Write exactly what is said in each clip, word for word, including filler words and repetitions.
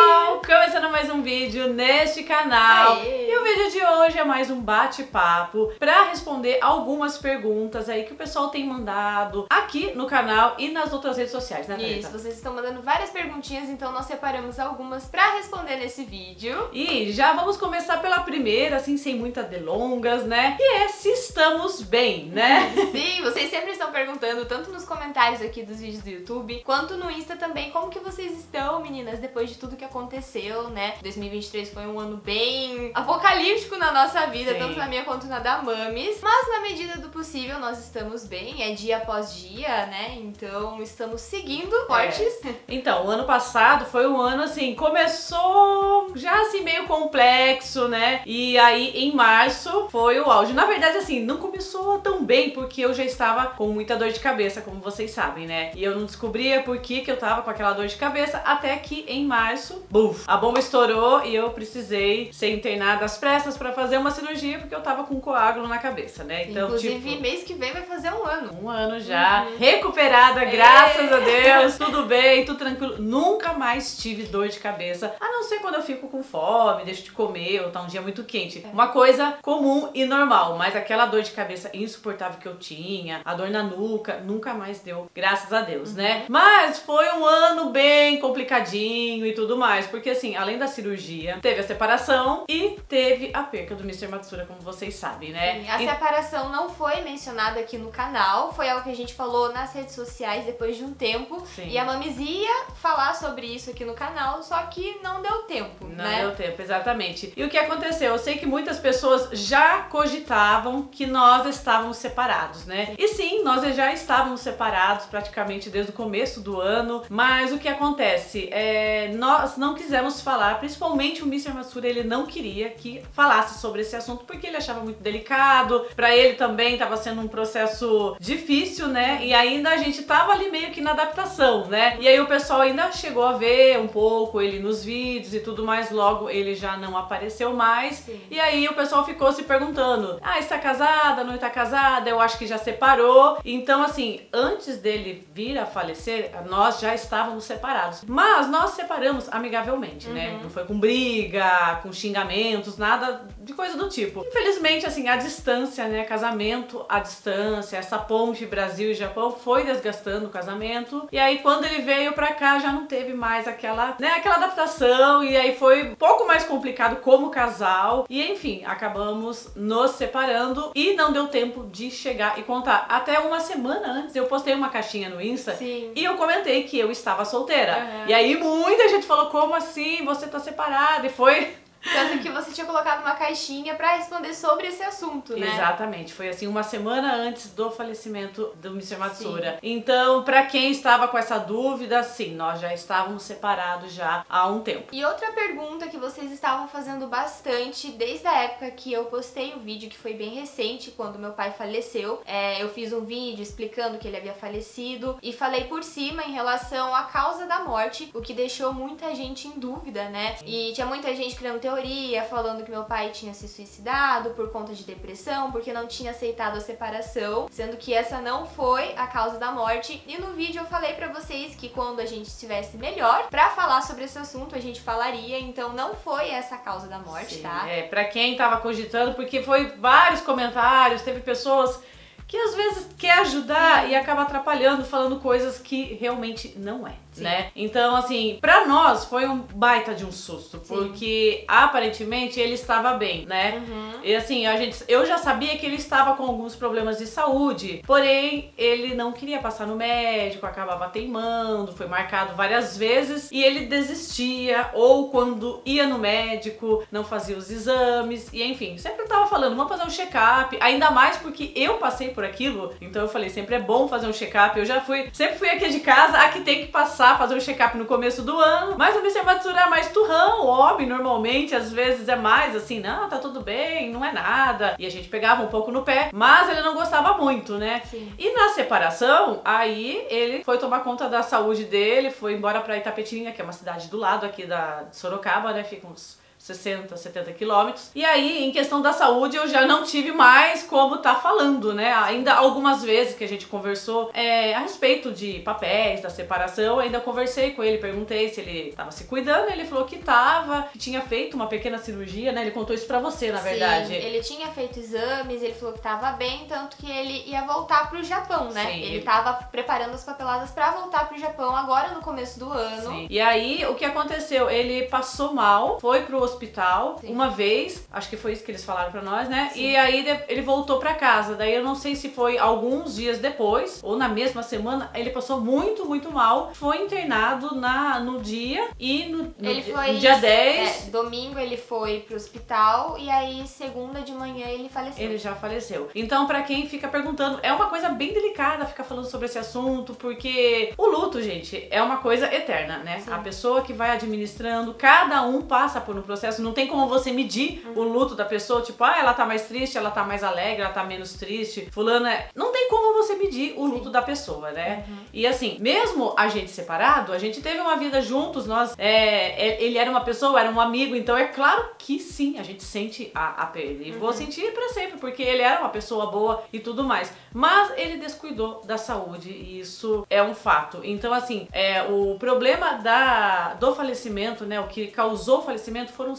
pessoal, começando mais um vídeo neste canal. Aê. E o vídeo de hoje é mais um bate-papo para responder algumas perguntas aí que o pessoal tem mandado aqui no canal e nas outras redes sociais, né, Thalita? Isso, vocês estão mandando várias perguntinhas, então nós separamos algumas para responder nesse vídeo. E já vamos começar pela primeira, assim, sem muitas delongas, né? Que é se estamos bem, né? Sim, vocês sempre estão perguntando, tanto nos comentários aqui dos vídeos do YouTube, quanto no Insta também, como que vocês estão, meninas, depois de tudo que aconteceu, né? dois mil e vinte e três foi um ano bem apocalíptico na nossa vida, sim, tanto na minha quanto na da Mamis, mas na medida do possível nós estamos bem, é dia após dia, né? Então estamos seguindo fortes. É. Então, o ano passado foi um ano assim, começou já assim meio complexo, né? E aí em março foi o auge. Na verdade assim, não começou tão bem porque eu já estava com muita dor de cabeça, como vocês sabem, né? E eu não descobria por que que eu tava com aquela dor de cabeça até que em março, buf, a bomba estourou e eu precisei ser internada às pressas pra fazer uma cirurgia porque eu tava com um coágulo na cabeça, né? Então, inclusive, tipo, mês que vem vai fazer um ano. Um ano já. Uhum. Recuperada, graças a Deus. Tudo bem, tudo tranquilo. Nunca mais tive dor de cabeça, a não ser quando eu fico com fome, deixo de comer ou tá um dia muito quente. É. Uma coisa comum e normal, mas aquela dor de cabeça insuportável que eu tinha, a dor na nuca, nunca mais deu, graças a Deus, uhum, né? Mas foi um ano bem complicadinho e tudo mais, porque assim, além da cirurgia, teve a separação e teve a perca do mister Matsura, como vocês sabem, né? Sim, a e... separação não foi mencionada aqui no canal, foi algo que a gente falou nas redes sociais depois de um tempo, sim, e a Mamis ia falar sobre isso aqui no canal, só que não deu tempo, não, né? Não deu tempo, exatamente. E o que aconteceu? Eu sei que muitas pessoas já cogitavam que nós estávamos separados, né? Sim. E sim, nós já estávamos separados praticamente desde o começo do ano, mas o que acontece? É, nós não quisemos falar, principalmente o mister Matsura, ele não queria que falasse sobre esse assunto porque ele achava muito delicado, pra ele também tava sendo um processo difícil, né? E ainda a gente tava ali meio que na adaptação, né? E aí o pessoal ainda chegou a ver um pouco ele nos vídeos e tudo mais, logo ele já não apareceu mais, sim, e aí o pessoal ficou se perguntando, ah, está casada, não está casada, eu acho que já separou. Então assim, antes dele vir a falecer, nós já estávamos separados, mas nós separamos amigavelmente, uhum, né? Não foi com briga, com xingamentos, nada de coisa do tipo. Infelizmente assim, a distância, né, casamento à distância, essa ponte Brasil e Japão foi desgastando o casamento, e aí quando ele veio pra cá já não teve mais aquela, né, aquela adaptação, e aí foi um pouco mais complicado como casal, e enfim, acabamos nos separando e não deu tempo de chegar e contar. Até uma semana antes eu postei uma caixinha no Insta, sim, e eu comentei que eu estava solteira, uhum, e aí muita gente falou, como assim, você tá separada? E foi... Tanto que você tinha colocado uma caixinha pra responder sobre esse assunto, né? Exatamente, foi assim uma semana antes do falecimento do mister Matsura. Sim. Então, pra quem estava com essa dúvida, sim, nós já estávamos separados já há um tempo. E outra pergunta que vocês estavam fazendo bastante desde a época que eu postei o vídeo, que foi bem recente, quando meu pai faleceu, é, eu fiz um vídeo explicando que ele havia falecido e falei por cima em relação à causa da morte, o que deixou muita gente em dúvida, né? E tinha muita gente criando teoria teoria, falando que meu pai tinha se suicidado por conta de depressão, porque não tinha aceitado a separação, sendo que essa não foi a causa da morte. E no vídeo eu falei pra vocês que quando a gente estivesse melhor pra falar sobre esse assunto, a gente falaria, então não foi essa a causa da morte, sim, tá? É, pra quem tava cogitando, porque foi vários comentários, teve pessoas que às vezes quer ajudar, sim, e acaba atrapalhando, falando coisas que realmente não é, sim, né? Então, assim, pra nós foi um baita de um susto, sim, porque aparentemente ele estava bem, né? Uhum. E assim, a gente, eu já sabia que ele estava com alguns problemas de saúde, porém, ele não queria passar no médico, acabava teimando, foi marcado várias vezes, e ele desistia, ou quando ia no médico, não fazia os exames, e enfim, sempre eu tava falando, vamos fazer um check-up, ainda mais porque eu passei por por aquilo, então eu falei, sempre é bom fazer um check-up, eu já fui, sempre fui aqui de casa a que tem que passar, fazer um check-up no começo do ano, mas o mister Matsura é mais turrão, homem, normalmente, às vezes é mais assim, não, tá tudo bem, não é nada, e a gente pegava um pouco no pé, mas ele não gostava muito, né? Sim. E na separação, aí ele foi tomar conta da saúde dele, foi embora pra Itapetininga, que é uma cidade do lado aqui da Sorocaba, né, fica uns sessenta, setenta quilômetros. E aí, em questão da saúde, eu já não tive mais como tá falando, né? Ainda algumas vezes que a gente conversou é, a respeito de papéis, da separação, ainda conversei com ele, perguntei se ele tava se cuidando, ele falou que tava, que tinha feito uma pequena cirurgia, né? Ele contou isso pra você, na verdade. Sim, ele tinha feito exames, ele falou que tava bem, tanto que ele ia voltar pro Japão, né? Sim. Ele tava preparando as papeladas pra voltar pro Japão agora no começo do ano. Sim. E aí, o que aconteceu? Ele passou mal, foi pro hospital, sim, uma vez, acho que foi isso que eles falaram pra nós, né? Sim. E aí ele voltou pra casa, daí eu não sei se foi alguns dias depois ou na mesma semana, ele passou muito, muito mal, foi internado na, no dia e no, no, ele foi, no dia dez. É, domingo ele foi pro hospital e aí segunda de manhã ele faleceu. Ele já faleceu. Então pra quem fica perguntando, é uma coisa bem delicada ficar falando sobre esse assunto, porque o luto, gente, é uma coisa eterna, né? Sim. A pessoa que vai administrando, cada um passa por um processo. Não tem como você medir uhum. o luto da pessoa, tipo, ah, ela tá mais triste, ela tá mais alegre, ela tá menos triste, fulana... Não tem como você medir o luto, sim, da pessoa, né? Uhum. E assim, mesmo a gente separado, a gente teve uma vida juntos, nós... É, ele era uma pessoa, era um amigo, então é claro que sim, a gente sente a, a perda. E uhum. vou sentir pra sempre, porque ele era uma pessoa boa e tudo mais. Mas ele descuidou da saúde e isso é um fato. Então assim, é, o problema da, do falecimento, né, o que causou o falecimento foram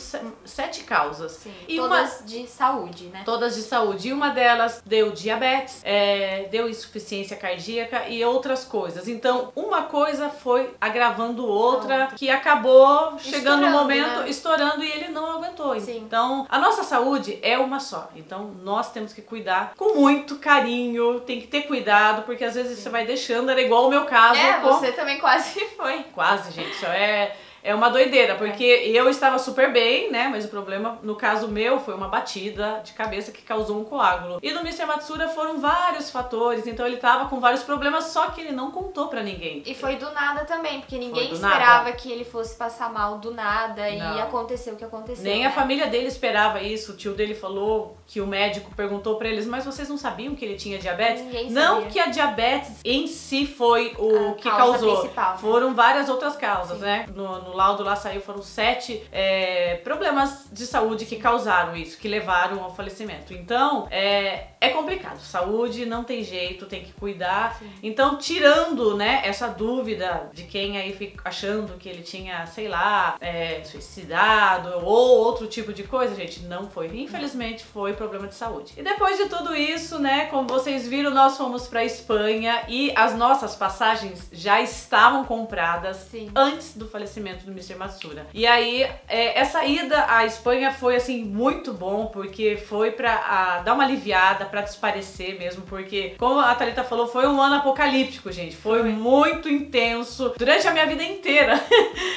sete causas. Sim, e todas uma... de saúde, né? Todas de saúde. E uma delas deu diabetes, é, deu insuficiência cardíaca e outras coisas. Então, uma coisa foi agravando outra, outra. que acabou chegando no momento, né? Estourando, e ele não aguentou. Sim. Então, a nossa saúde é uma só. Então, nós temos que cuidar com muito carinho, tem que ter cuidado, porque às vezes, sim, você vai deixando, era igual o meu caso. É, com... você também quase foi. Quase, gente, só é... É uma doideira, porque é. eu estava super bem, né? Mas o problema, no caso meu, foi uma batida de cabeça que causou um coágulo. E no mister Matsura foram vários fatores, então ele estava com vários problemas, só que ele não contou pra ninguém. E foi do nada também, porque ninguém esperava nada. que ele fosse passar mal do nada, não. e aconteceu o que aconteceu. Nem né? a família dele esperava isso, o tio dele falou que o médico perguntou pra eles, mas vocês não sabiam que ele tinha diabetes? Ninguém não sabia. Que a diabetes em si foi o a que causou. Né? Foram várias outras causas, sim, né? No, no O laudo lá saiu, foram sete é, problemas de saúde que causaram isso, que levaram ao falecimento. Então, é, é complicado. Saúde não tem jeito, tem que cuidar. Sim. Então, tirando, né, essa dúvida de quem aí fica achando que ele tinha, sei lá, é, suicidado ou outro tipo de coisa, gente, não foi. Infelizmente, foi problema de saúde. E depois de tudo isso, né, como vocês viram, nós fomos pra Espanha e as nossas passagens já estavam compradas, sim, antes do falecimento do mister Matsura. E aí, é, essa ida à Espanha foi, assim, muito bom, porque foi pra a, dar uma aliviada, pra desaparecer mesmo, porque, como a Thalita falou, foi um ano apocalíptico, gente. Foi, foi. muito intenso. Durante a minha vida inteira,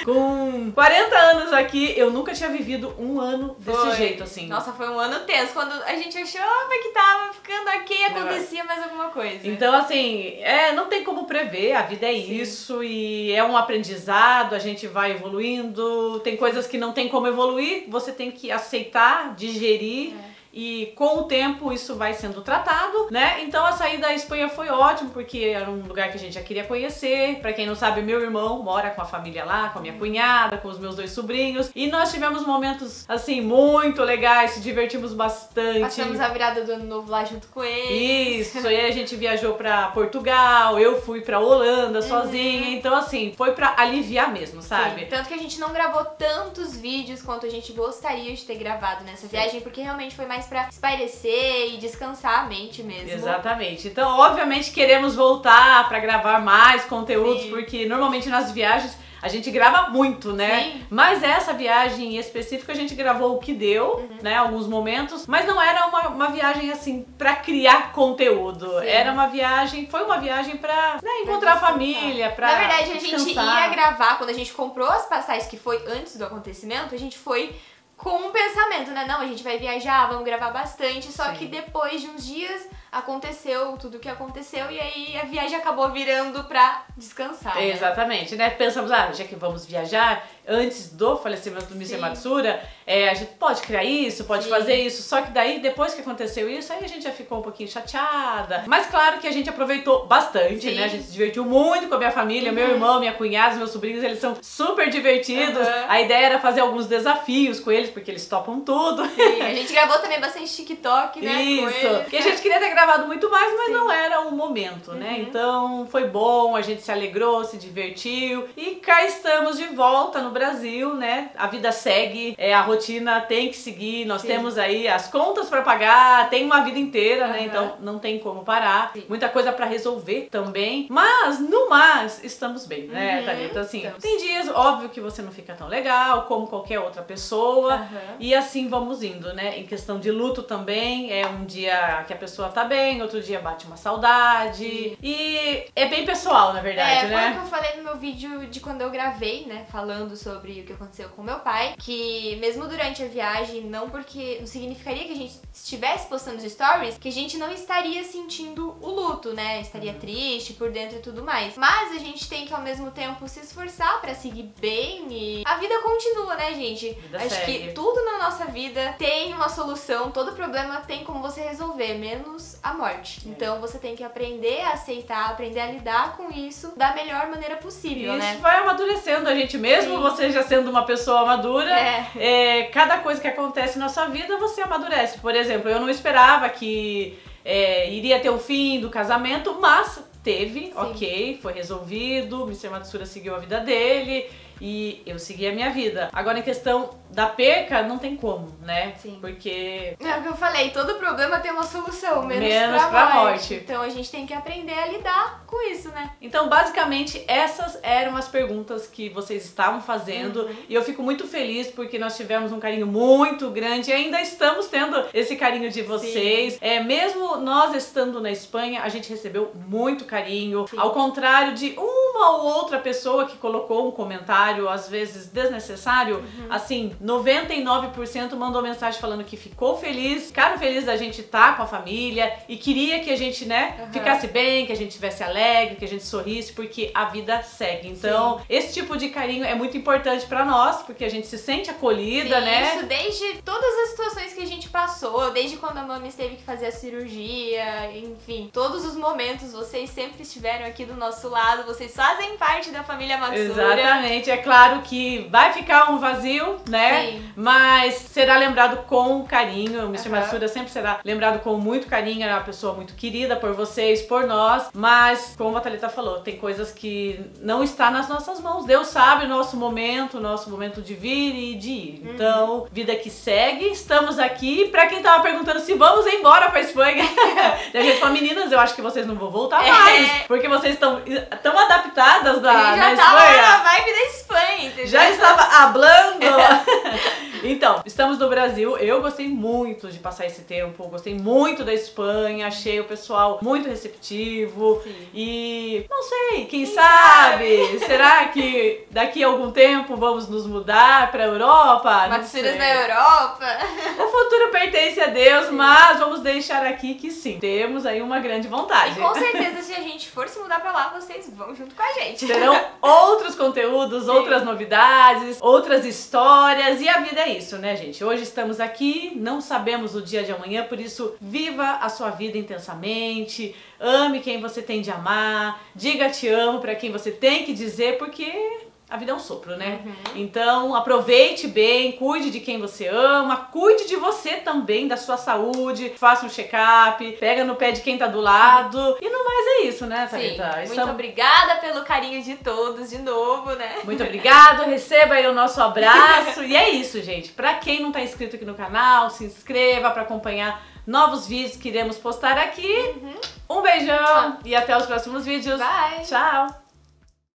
com quarenta anos aqui, eu nunca tinha vivido um ano desse foi. jeito, assim. Nossa, foi um ano tenso. Quando a gente achava que tava ficando aqui, acontecia é. mais alguma coisa. Então, assim, é, não tem como prever. A vida é, sim, isso, e é um aprendizado, a gente vai evoluindo, tem coisas que não tem como evoluir, você tem que aceitar, digerir, é. e com o tempo isso vai sendo tratado, né? Então a saída da Espanha foi ótima, porque era um lugar que a gente já queria conhecer. Pra quem não sabe, meu irmão mora com a família lá, com a minha cunhada, com os meus dois sobrinhos, e nós tivemos momentos, assim, muito legais, se divertimos bastante. Passamos a virada do ano novo lá junto com eles. Isso, e aí a gente viajou pra Portugal, eu fui pra Holanda sozinha, uhum. então assim, foi pra aliviar mesmo, sabe? Sim, tanto que a gente não gravou tantos vídeos quanto a gente gostaria de ter gravado nessa viagem, porque realmente foi mais pra espairecer e descansar a mente mesmo. Exatamente. Então, obviamente, queremos voltar pra gravar mais conteúdos, sim, porque normalmente nas viagens a gente grava muito, né? Sim. Mas essa viagem em específico a gente gravou o que deu, uhum. né? Alguns momentos. Mas não era uma, uma viagem, assim, pra criar conteúdo. Sim. Era uma viagem... Foi uma viagem pra, né, encontrar pra a família, pra Na verdade, a gente descansar. ia gravar, quando a gente comprou as passagens, que foi antes do acontecimento, a gente foi... com um pensamento, né? Não, a gente vai viajar, vamos gravar bastante, só, sim, que depois de uns dias... aconteceu tudo o que aconteceu e aí a viagem acabou virando pra descansar. Né? Exatamente, né? Pensamos, ah, já que vamos viajar antes do falecimento do mister Matsura, é, a gente pode criar isso, pode Sim. fazer isso, só que daí, depois que aconteceu isso, aí a gente já ficou um pouquinho chateada. Mas claro que a gente aproveitou bastante, Sim. né? A gente se divertiu muito com a minha família, uhum. meu irmão, minha cunhada, meus sobrinhos, eles são super divertidos. Uhum. A ideia era fazer alguns desafios com eles, porque eles topam tudo. Sim, a gente gravou também bastante TikTok, né? Isso, e a gente queria ter gravado muito mais, mas Sim. não era o momento, uhum. né? Então foi bom, a gente se alegrou, se divertiu e cá estamos de volta no Brasil, né? A vida segue, é, a rotina tem que seguir, nós Sim. temos aí as contas pra pagar, tem uma vida inteira, uhum. né? Então não tem como parar, Sim. muita coisa pra resolver também, mas no mais estamos bem, né, uhum. Thalita? Assim, estamos. Tem dias, óbvio, que você não fica tão legal como qualquer outra pessoa uhum. e assim vamos indo, né? Em questão de luto também, é um dia que a pessoa tá bem, outro dia bate uma saudade. Sim. E é bem pessoal, na verdade, é, né? É, foi o que eu falei no meu vídeo de quando eu gravei, né? Falando sobre o que aconteceu com meu pai. Que mesmo durante a viagem, não porque... Não significaria que a gente estivesse postando os stories, que a gente não estaria sentindo o luto, né? Estaria hum. triste por dentro e tudo mais. Mas a gente tem que, ao mesmo tempo, se esforçar pra seguir bem e... A vida continua, né, gente? Vida Acho segue. Que tudo na nossa vida tem uma solução. Todo problema tem como você resolver, menos... a morte. É. Então você tem que aprender a aceitar, aprender a lidar com isso da melhor maneira possível, isso né? Isso vai amadurecendo a gente mesmo, Sim. você já sendo uma pessoa madura, é. É, cada coisa que acontece na sua vida você amadurece. Por exemplo, eu não esperava que é, iria ter o fim do casamento, mas teve, Sim. ok, foi resolvido, o mister Matsura seguiu a vida dele e eu segui a minha vida. Agora, em questão da perca, não tem como, né? Sim. Porque... É o que eu falei, todo problema tem uma solução, menos, menos pra, pra morte. morte. Então a gente tem que aprender a lidar com isso, né? Então, basicamente, essas eram as perguntas que vocês estavam fazendo uhum. e eu fico muito feliz porque nós tivemos um carinho muito grande e ainda estamos tendo esse carinho de vocês. Sim. É, mesmo nós estando na Espanha, a gente recebeu muito carinho, Sim. ao contrário de uma ou outra pessoa que colocou um comentário às vezes desnecessário, uhum. assim, noventa e nove por cento mandou mensagem falando que ficou feliz, ficaram felizes da gente estar com a família e queria que a gente, né, uhum. ficasse bem, que a gente estivesse alegre, que a gente sorrisse, porque a vida segue. Então, Sim. esse tipo de carinho é muito importante pra nós, porque a gente se sente acolhida, Sim, né? Isso, desde todas as situações que a gente passou, desde quando a mami teve que fazer a cirurgia, enfim, todos os momentos, vocês sempre estiveram aqui do nosso lado, vocês fazem parte da família Matsura. Exatamente, é claro que vai ficar um vazio, né? Sim. Mas será lembrado com carinho. O mister Uhum. Matsura sempre será lembrado com muito carinho. Era uma pessoa muito querida por vocês, por nós. Mas, como a Thalita falou, tem coisas que não está nas nossas mãos. Deus sabe o nosso momento, o nosso momento de vir e de ir. Uhum. Então, vida que segue. Estamos aqui. Pra quem tava perguntando se vamos embora pra Espanha, a gente falou, meninas, eu acho que vocês não vão voltar é. mais. Porque vocês estão tão adaptadas na, já na Espanha. Na vibe da Espanha. Entendeu? Já estava hablando. Então, estamos no Brasil. Eu gostei muito de passar esse tempo. Gostei muito da Espanha. Achei o pessoal muito receptivo. Sim. E não sei, quem, quem sabe? sabe? Será que daqui a algum tempo vamos nos mudar para a Europa? Matsuras na Europa. O futuro pertence a Deus, Sim. mas vamos deixar aqui que sim. Temos aí uma grande vontade. E com certeza, se a gente for se mudar para lá, vocês vão junto com a gente. Serão outros conteúdos, Sim. outras novidades, outras histórias e a vida é isso, né, gente? Hoje estamos aqui, não sabemos o dia de amanhã, por isso viva a sua vida intensamente, ame quem você tem de amar, diga te amo pra quem você tem que dizer, porque a vida é um sopro, né? Uhum. Então aproveite bem, cuide de quem você ama, cuide de você também, da sua saúde, faça um check-up, pega no pé de quem tá do lado uhum. e no mais é isso, né, Thalita? Sim, muito Estamos... obrigada pelo carinho de todos de novo, né? Muito obrigado, receba aí o nosso abraço e é isso, gente. Pra quem não tá inscrito aqui no canal, se inscreva pra acompanhar novos vídeos que iremos postar aqui. Uhum. Um beijão ah. e até os próximos vídeos. Bye. Tchau!